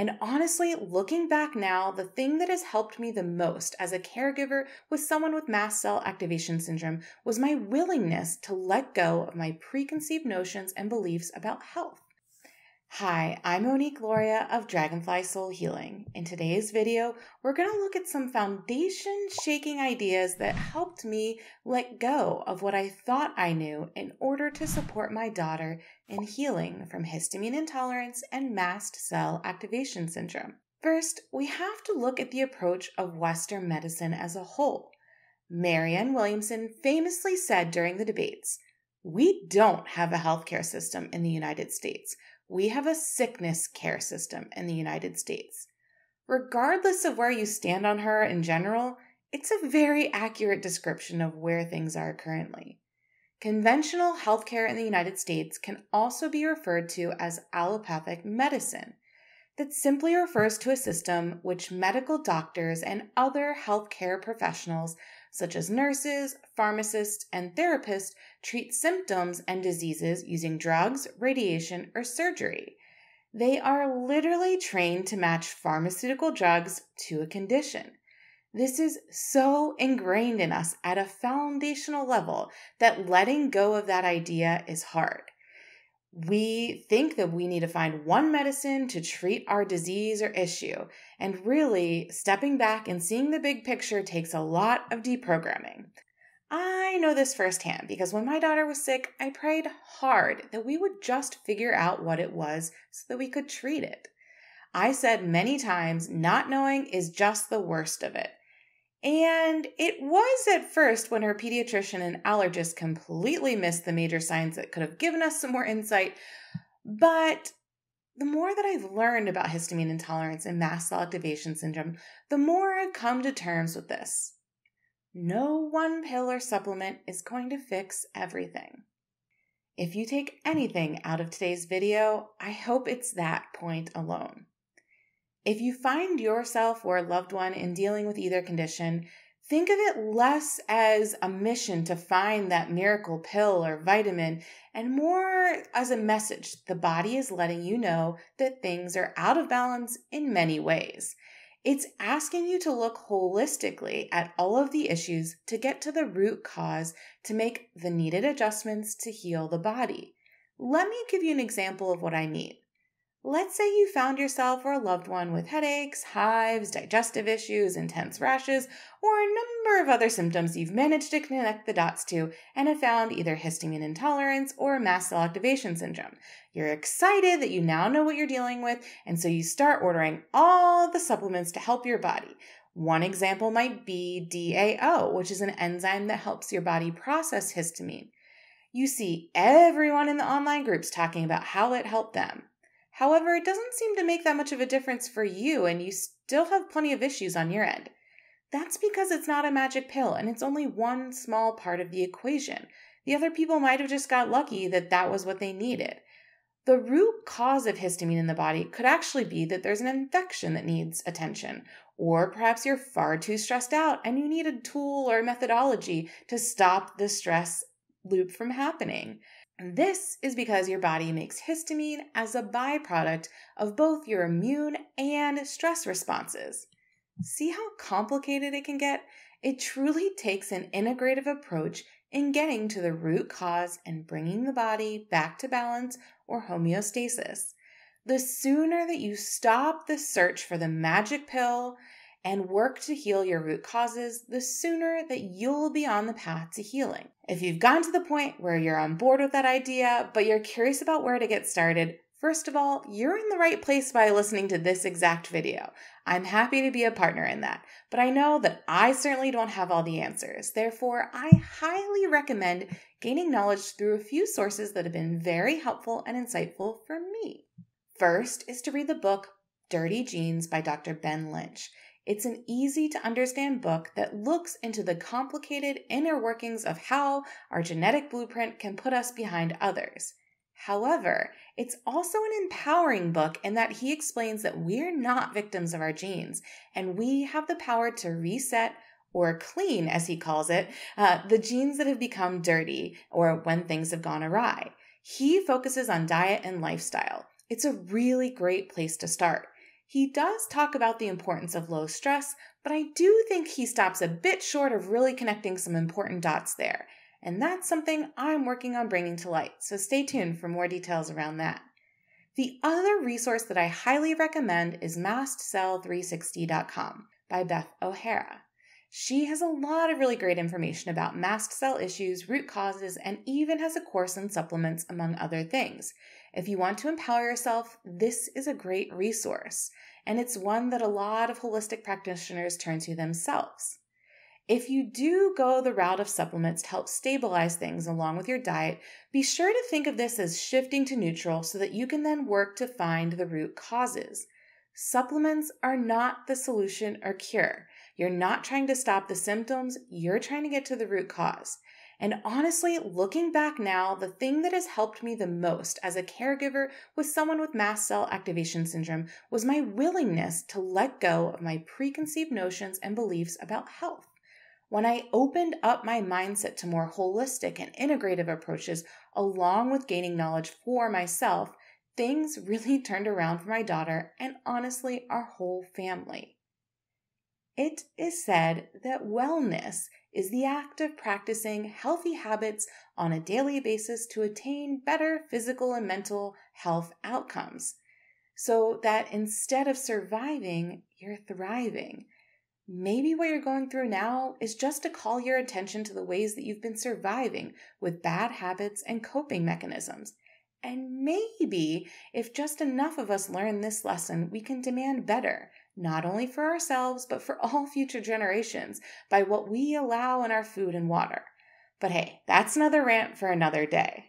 And honestly, looking back now, the thing that has helped me the most as a caregiver with someone with mast cell activation syndrome was my willingness to let go of my preconceived notions and beliefs about health. Hi, I'm Monique Lauria of Dragonfly Soul Healing. In today's video, we're going to look at some foundation-shaking ideas that helped me let go of what I thought I knew in order to support my daughter in healing from histamine intolerance and mast cell activation syndrome. First, we have to look at the approach of Western medicine as a whole. Marianne Williamson famously said during the debates, "We don't have a healthcare system in the United States. We have a sickness care system in the United States." Regardless of where you stand on her in general, it's a very accurate description of where things are currently. Conventional healthcare in the United States can also be referred to as allopathic medicine. That simply refers to a system which medical doctors and other healthcare professionals, such as nurses, pharmacists, and therapists, treat symptoms and diseases using drugs, radiation, or surgery. They are literally trained to match pharmaceutical drugs to a condition. This is so ingrained in us at a foundational level that letting go of that idea is hard. We think that we need to find one medicine to treat our disease or issue, and really stepping back and seeing the big picture takes a lot of deprogramming. I know this firsthand because when my daughter was sick, I prayed hard that we would just figure out what it was so that we could treat it. I said many times, not knowing is just the worst of it. And it was at first when her pediatrician and allergist completely missed the major signs that could have given us some more insight. But the more that I've learned about histamine intolerance and mast cell activation syndrome, the more I've come to terms with this. No one pill or supplement is going to fix everything. If you take anything out of today's video, I hope it's that point alone. If you find yourself or a loved one in dealing with either condition, think of it less as a mission to find that miracle pill or vitamin and more as a message the body is letting you know that things are out of balance in many ways. It's asking you to look holistically at all of the issues to get to the root cause to make the needed adjustments to heal the body. Let me give you an example of what I mean. Let's say you found yourself or a loved one with headaches, hives, digestive issues, intense rashes, or a number of other symptoms you've managed to connect the dots to and have found either histamine intolerance or mast cell activation syndrome. You're excited that you now know what you're dealing with, and so you start ordering all the supplements to help your body. One example might be DAO, which is an enzyme that helps your body process histamine. You see everyone in the online groups talking about how it helped them. However, it doesn't seem to make that much of a difference for you, and you still have plenty of issues on your end. That's because it's not a magic pill, and it's only one small part of the equation. The other people might have just got lucky that that was what they needed. The root cause of histamine in the body could actually be that there's an infection that needs attention, or perhaps you're far too stressed out and you need a tool or methodology to stop the stress loop from happening. And this is because your body makes histamine as a byproduct of both your immune and stress responses. See how complicated it can get? It truly takes an integrative approach in getting to the root cause and bringing the body back to balance or homeostasis. The sooner that you stop the search for the magic pill and work to heal your root causes, the sooner that you'll be on the path to healing. If you've gotten to the point where you're on board with that idea, but you're curious about where to get started, first of all, you're in the right place by listening to this exact video. I'm happy to be a partner in that, but I know that I certainly don't have all the answers. Therefore, I highly recommend gaining knowledge through a few sources that have been very helpful and insightful for me. First is to read the book Dirty Genes by Dr. Ben Lynch. It's an easy-to-understand book that looks into the complicated inner workings of how our genetic blueprint can put us behind others. However, it's also an empowering book in that he explains that we're not victims of our genes, and we have the power to reset or clean, as he calls it, the genes that have become dirty or when things have gone awry. He focuses on diet and lifestyle. It's a really great place to start. He does talk about the importance of low stress, but I do think he stops a bit short of really connecting some important dots there. And that's something I'm working on bringing to light, so stay tuned for more details around that. The other resource that I highly recommend is MastCell360.com by Beth O'Hara. She has a lot of really great information about mast cell issues, root causes, and even has a course on supplements, among other things. If you want to empower yourself, this is a great resource, and it's one that a lot of holistic practitioners turn to themselves. If you do go the route of supplements to help stabilize things along with your diet, be sure to think of this as shifting to neutral so that you can then work to find the root causes. Supplements are not the solution or cure. You're not trying to stop the symptoms, you're trying to get to the root cause. And honestly, looking back now, the thing that has helped me the most as a caregiver with someone with mast cell activation syndrome was my willingness to let go of my preconceived notions and beliefs about health. When I opened up my mindset to more holistic and integrative approaches, along with gaining knowledge for myself, things really turned around for my daughter and honestly, our whole family. It is said that wellness is the act of practicing healthy habits on a daily basis to attain better physical and mental health outcomes, so that instead of surviving, you're thriving. Maybe what you're going through now is just to call your attention to the ways that you've been surviving with bad habits and coping mechanisms. And maybe if just enough of us learn this lesson, we can demand better, not only for ourselves, but for all future generations by what we allow in our food and water. But hey, that's another rant for another day.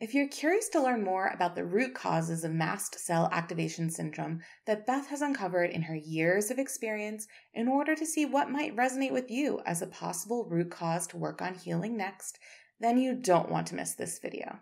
If you're curious to learn more about the root causes of mast cell activation syndrome that Beth has uncovered in her years of experience in order to see what might resonate with you as a possible root cause to work on healing next, then you don't want to miss this video.